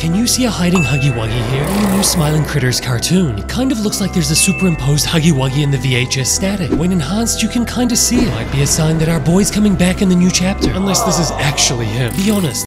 Can you see a hiding Huggy Wuggy here? The new Smiling Critters cartoon. It kind of looks like there's a superimposed Huggy Wuggy in the VHS static. When enhanced, you can kind of see it. Might be a sign that our boy's coming back in the new chapter. Unless this is actually him. Be honest.